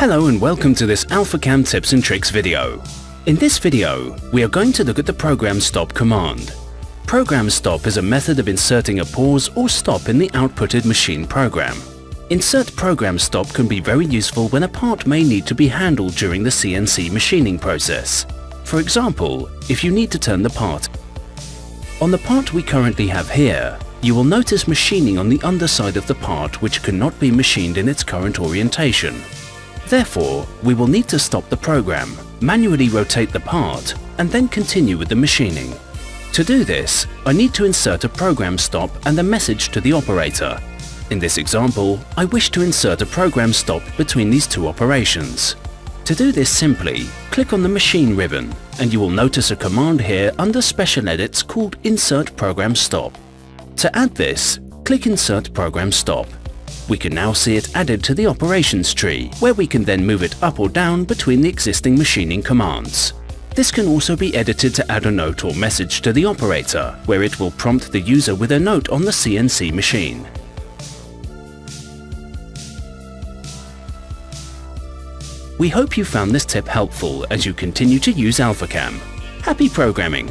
Hello and welcome to this Alphacam tips and tricks video. In this video, we are going to look at the program stop command. Program stop is a method of inserting a pause or stop in the outputted machine program. Insert program stop can be very useful when a part may need to be handled during the CNC machining process. For example, if you need to turn the part. On the part we currently have here, you will notice machining on the underside of the part which cannot be machined in its current orientation. Therefore, we will need to stop the program, manually rotate the part, and then continue with the machining. To do this, I need to insert a program stop and a message to the operator. In this example, I wish to insert a program stop between these two operations. To do this simply, click on the machine ribbon, and you will notice a command here under special edits called Insert Program Stop. To add this, click Insert Program Stop. We can now see it added to the operations tree, where we can then move it up or down between the existing machining commands. This can also be edited to add a note or message to the operator, where it will prompt the user with a note on the CNC machine. We hope you found this tip helpful as you continue to use Alphacam. Happy programming!